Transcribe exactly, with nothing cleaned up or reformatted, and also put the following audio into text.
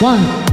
One.